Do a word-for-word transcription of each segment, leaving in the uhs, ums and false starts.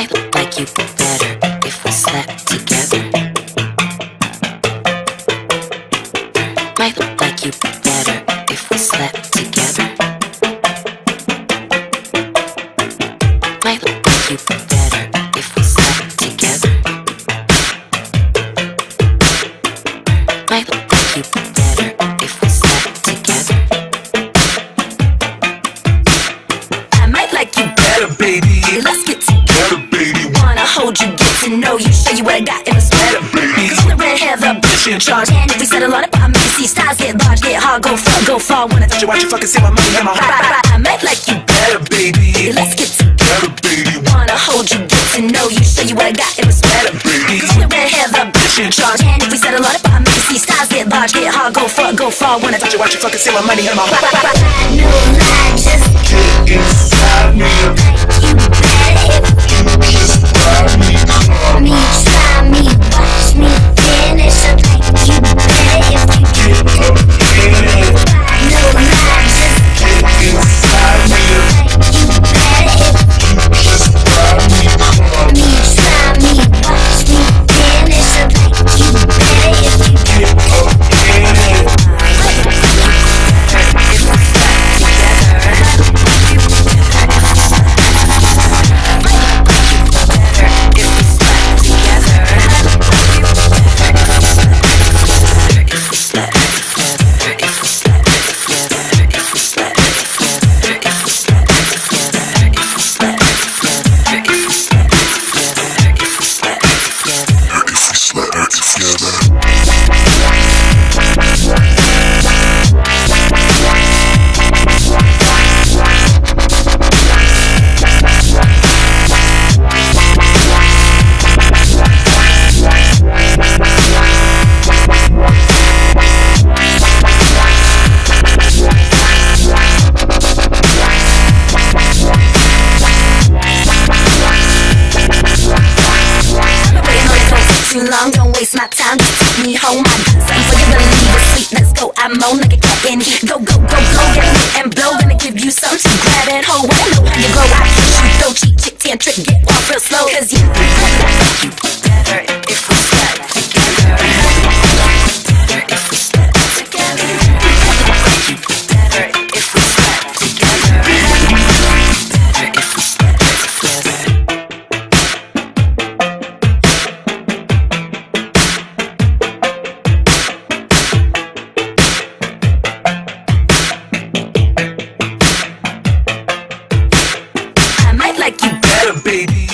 I'd like you better if we slept together. I'd like you better if we slept together. I'd like you better if we slept together. I'd like you better if we slept together. I might like you better, baby. Let's get together, baby. Wanna hold you, get to know you, show you what I got in the sweater, baby. Cause I'm the red hair, the bitch in charge. And if we settle on it, I make these stars get large, get hard, go far, go far. Wanna touch you, watch you, fucking see my money, I'm a hot. I might like you better, baby. Let's get together, baby. Wanna hold you, get to know you, show you what I got in the sweater, baby. Cause I'm the red hair, the bitch in charge. And if we settle on it, I make these stars get large, get hard, go far, go far. Wanna touch you, watch you, fucking see my money, I'm a hot. I know I just can't inside me. Long, don't waste my time, just take me home. I'm done for you, really need a sleep. Let's go, I'm on like a cat in heat. Go, go, go, go, get lit and blow. Gonna give you something to grab and hold. I know how you grow, I push you, throw cheat, chick, tantric, get off real slow. Cause you like you better if we slept together. Better if we slept together. Like you better if we slept together. Better if we slept together. Baby.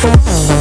Oh.